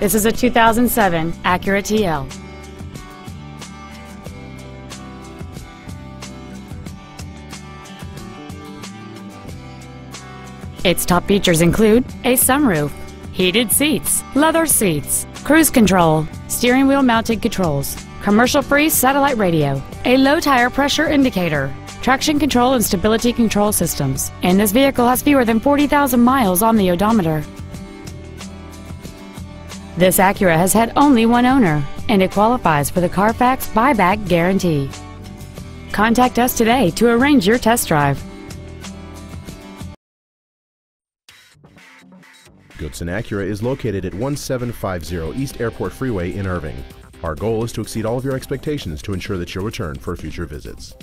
This is a 2007 Acura TL. Its top features include a sunroof, heated seats, leather seats, cruise control, steering wheel mounted controls, commercial-free satellite radio, a low tire pressure indicator, traction control and stability control systems, and this vehicle has fewer than 40,000 miles on the odometer. This Acura has had only one owner, and it qualifies for the Carfax buyback guarantee. Contact us today to arrange your test drive. Goodson Acura is located at 1750 East Airport Freeway in Irving. Our goal is to exceed all of your expectations to ensure that you'll return for future visits.